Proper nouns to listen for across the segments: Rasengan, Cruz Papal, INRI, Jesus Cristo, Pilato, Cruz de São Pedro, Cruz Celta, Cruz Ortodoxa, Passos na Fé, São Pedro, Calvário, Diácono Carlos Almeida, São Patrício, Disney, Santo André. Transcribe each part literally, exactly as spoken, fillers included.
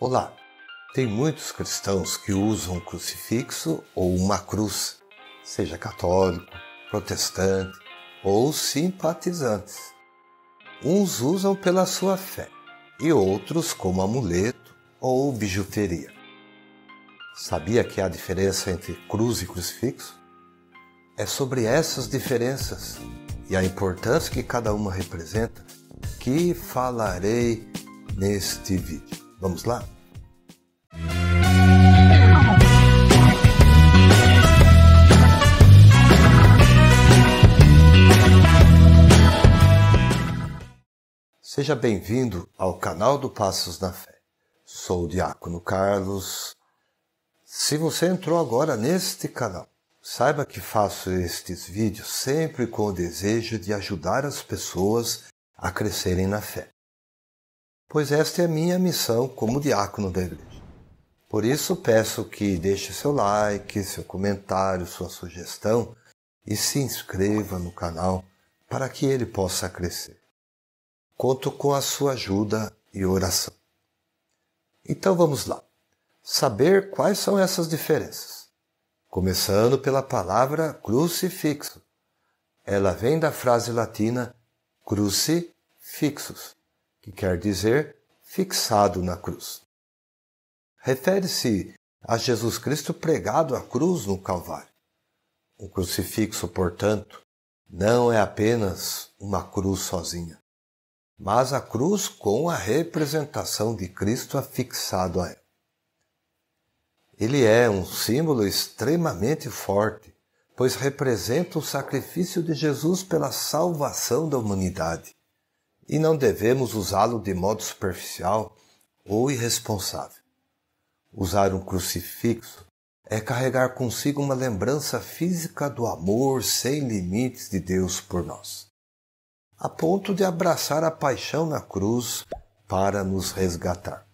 Olá! Tem muitos cristãos que usam um crucifixo ou uma cruz, seja católico, protestante ou simpatizantes. Uns usam pela sua fé e outros como amuleto ou bijuteria. Sabia que há diferença entre cruz e crucifixo? É sobre essas diferenças e a importância que cada uma representa que falarei neste vídeo. Vamos lá? Seja bem-vindo ao canal do Passos na Fé. Sou o Diácono Carlos. Se você entrou agora neste canal, saiba que faço estes vídeos sempre com o desejo de ajudar as pessoas a crescerem na fé, pois esta é a minha missão como diácono da igreja. Por isso peço que deixe seu like, seu comentário, sua sugestão e se inscreva no canal para que ele possa crescer. Conto com a sua ajuda e oração. Então vamos lá. Saber quais são essas diferenças. Começando pela palavra crucifixo. Ela vem da frase latina crucifixus, que quer dizer fixado na cruz. Refere-se a Jesus Cristo pregado à cruz no Calvário. O crucifixo, portanto, não é apenas uma cruz sozinha, mas a cruz com a representação de Cristo afixado a ela. Ele é um símbolo extremamente forte, pois representa o sacrifício de Jesus pela salvação da humanidade, e não devemos usá-lo de modo superficial ou irresponsável. Usar um crucifixo é carregar consigo uma lembrança física do amor sem limites de Deus por nós, a ponto de abraçar a paixão na cruz para nos resgatar.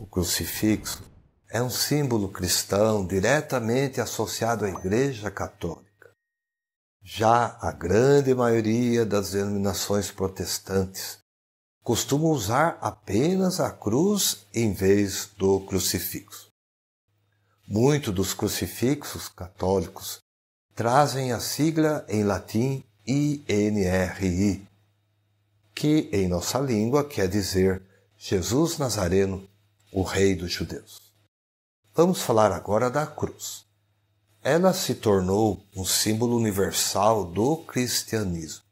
O crucifixo é um símbolo cristão diretamente associado à Igreja Católica. Já a grande maioria das denominações protestantes costuma usar apenas a cruz em vez do crucifixo. Muitos dos crucifixos católicos trazem a sigla em latim I N R I, que em nossa língua quer dizer Jesus Nazareno, o Rei dos Judeus. Vamos falar agora da cruz. Ela se tornou um símbolo universal do cristianismo.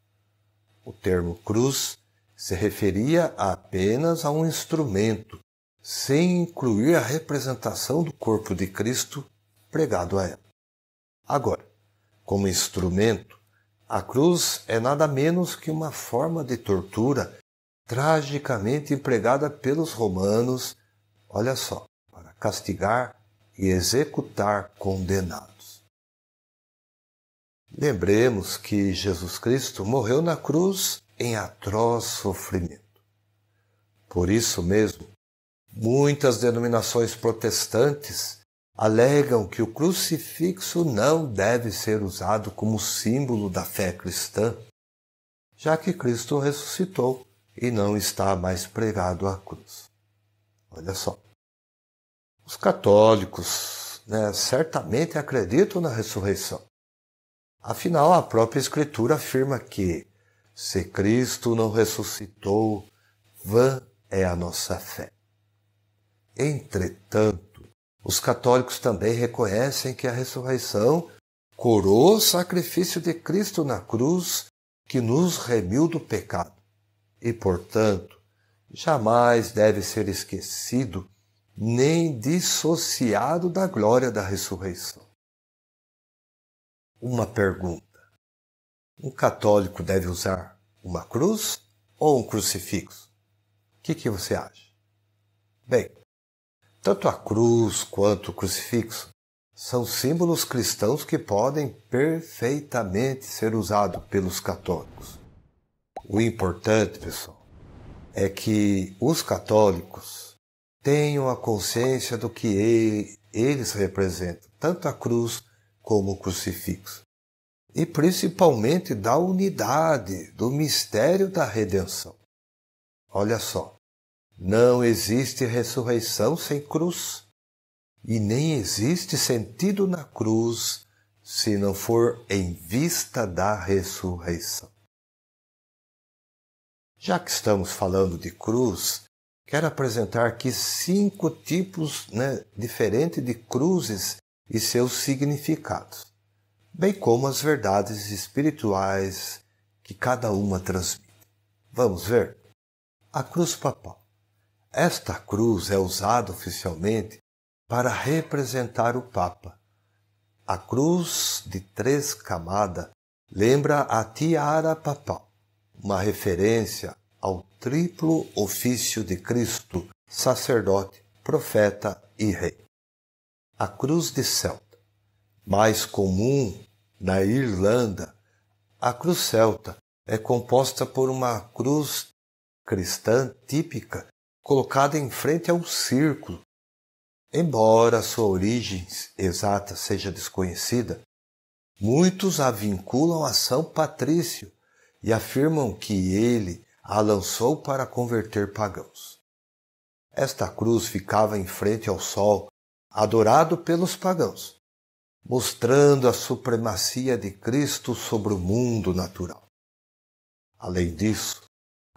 O termo cruz se referia apenas a um instrumento, sem incluir a representação do corpo de Cristo pregado a ela. Agora, como instrumento, a cruz é nada menos que uma forma de tortura tragicamente empregada pelos romanos, olha só, para castigar e executar condenados. Lembremos que Jesus Cristo morreu na cruz em atroz sofrimento. Por isso mesmo, muitas denominações protestantes alegam que o crucifixo não deve ser usado como símbolo da fé cristã, já que Cristo ressuscitou e não está mais pregado à cruz. Olha só. Os católicos, né, certamente acreditam na ressurreição. Afinal, a própria Escritura afirma que, se Cristo não ressuscitou, vã é a nossa fé. Entretanto, os católicos também reconhecem que a ressurreição coroou o sacrifício de Cristo na cruz que nos remiu do pecado e, portanto, jamais deve ser esquecido nem dissociado da glória da ressurreição. Uma pergunta: um católico deve usar uma cruz ou um crucifixo? O que, que você acha? Bem, tanto a cruz quanto o crucifixo são símbolos cristãos que podem perfeitamente ser usados pelos católicos. O importante, pessoal, é que os católicos tenham a consciência do que eles representam, tanto a cruz como o crucifixo, e principalmente da unidade, do mistério da redenção. Olha só. Não existe ressurreição sem cruz, e nem existe sentido na cruz se não for em vista da ressurreição. Já que estamos falando de cruz, quero apresentar aqui cinco tipos, né, diferentes de cruzes e seus significados, bem como as verdades espirituais que cada uma transmite. Vamos ver? A cruz papal. Esta cruz é usada oficialmente para representar o Papa. A cruz de três camadas lembra a tiara papal, uma referência ao triplo ofício de Cristo, sacerdote, profeta e rei. A cruz de Celta. Mais comum na Irlanda, a cruz celta é composta por uma cruz cristã típica colocada em frente a um círculo. Embora sua origem exata seja desconhecida, muitos a vinculam a São Patrício e afirmam que ele a lançou para converter pagãos. Esta cruz ficava em frente ao sol, adorado pelos pagãos, mostrando a supremacia de Cristo sobre o mundo natural. Além disso,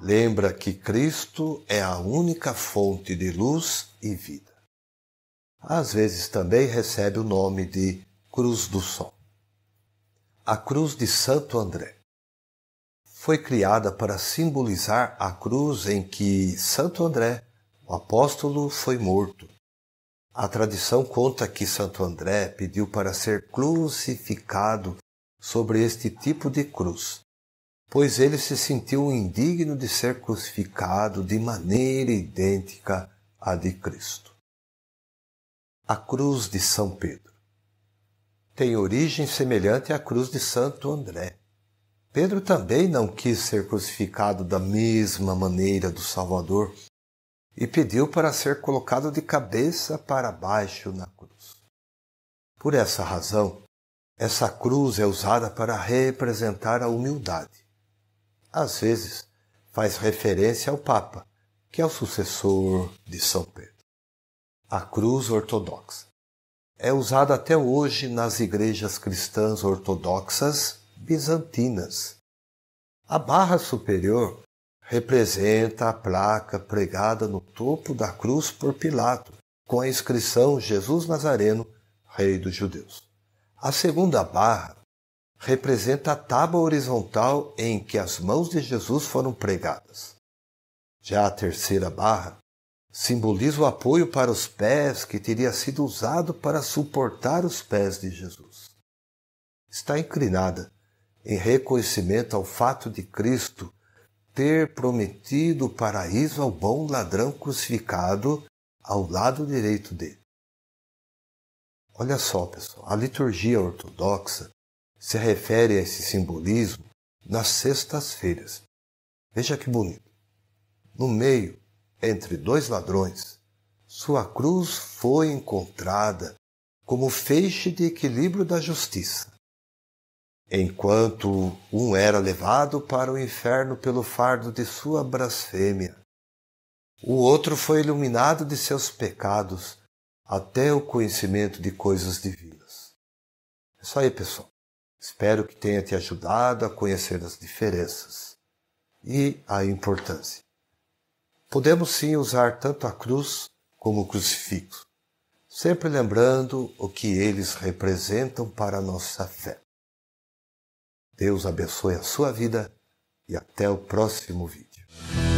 lembra que Cristo é a única fonte de luz e vida. Às vezes também recebe o nome de Cruz do Sol. A Cruz de Santo André foi criada para simbolizar a cruz em que Santo André, o apóstolo, foi morto. A tradição conta que Santo André pediu para ser crucificado sobre este tipo de cruz, pois ele se sentiu indigno de ser crucificado de maneira idêntica à de Cristo. A cruz de São Pedro tem origem semelhante à cruz de Santo André. Pedro também não quis ser crucificado da mesma maneira do Salvador e pediu para ser colocado de cabeça para baixo na cruz. Por essa razão, essa cruz é usada para representar a humildade. Às vezes, faz referência ao Papa, que é o sucessor de São Pedro. A cruz ortodoxa é usada até hoje nas igrejas cristãs ortodoxas bizantinas. A barra superior representa a placa pregada no topo da cruz por Pilato, com a inscrição Jesus Nazareno, Rei dos Judeus. A segunda barra representa a tábua horizontal em que as mãos de Jesus foram pregadas. Já a terceira barra simboliza o apoio para os pés que teria sido usado para suportar os pés de Jesus. Está inclinada em reconhecimento ao fato de Cristo ter prometido o paraíso ao bom ladrão crucificado ao lado direito dele. Olha só, pessoal, a liturgia ortodoxa se refere a esse simbolismo nas sextas-feiras. Veja que bonito. No meio, entre dois ladrões, sua cruz foi encontrada como feixe de equilíbrio da justiça. Enquanto um era levado para o inferno pelo fardo de sua blasfêmia, o outro foi iluminado de seus pecados até o conhecimento de coisas divinas. É isso aí, pessoal. Espero que tenha te ajudado a conhecer as diferenças e a importância. Podemos sim usar tanto a cruz como o crucifixo, sempre lembrando o que eles representam para a nossa fé. Deus abençoe a sua vida e até o próximo vídeo.